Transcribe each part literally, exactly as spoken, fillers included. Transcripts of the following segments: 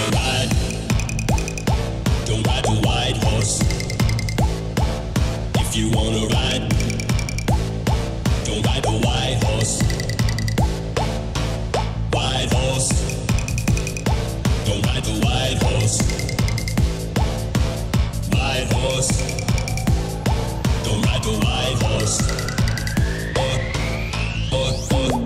on a ride. Don't ride the white horse. If you wanna ride, don't ride the white horse. White horse. Don't ride the white horse. White horse. Don't ride the white horse. Oh, oh, oh.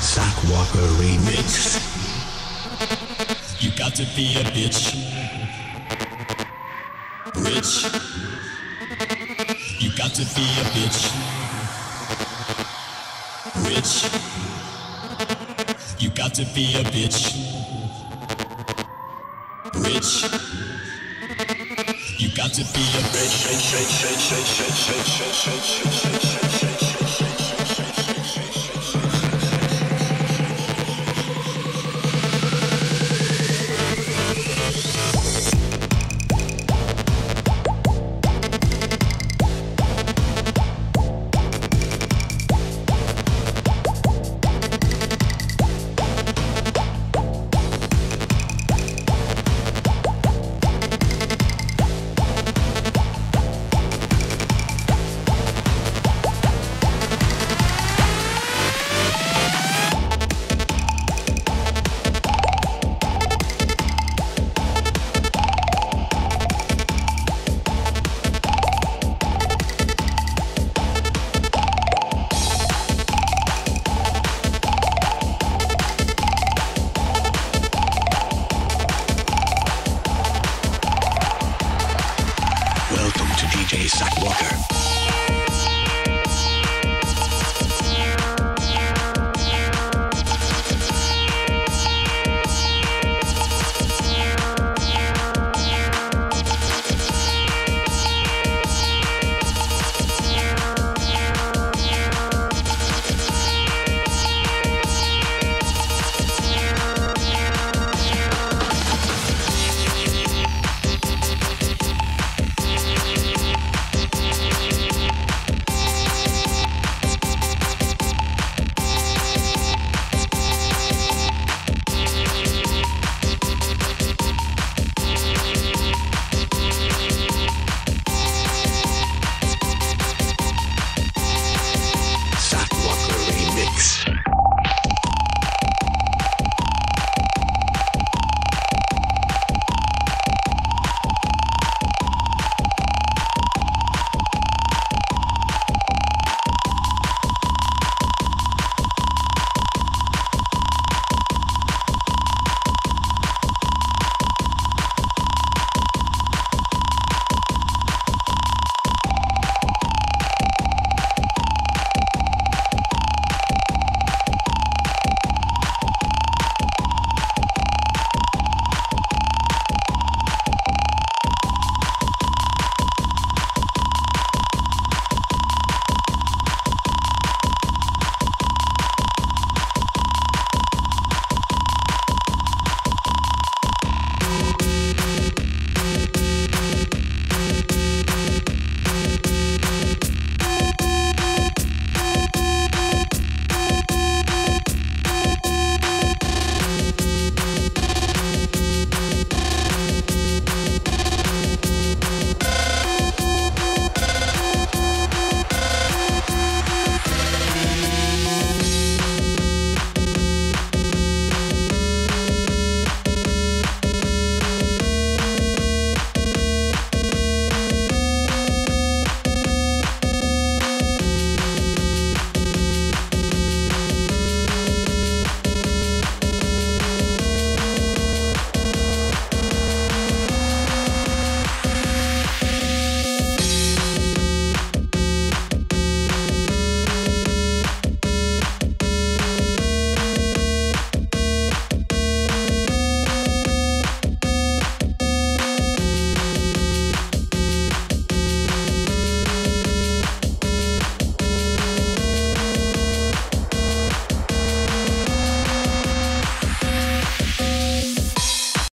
Sak Walker remix. You got to be a bitch. Rich. You got to be a bitch. Rich. You got to be a bitch. Rich. You got to be a bitch.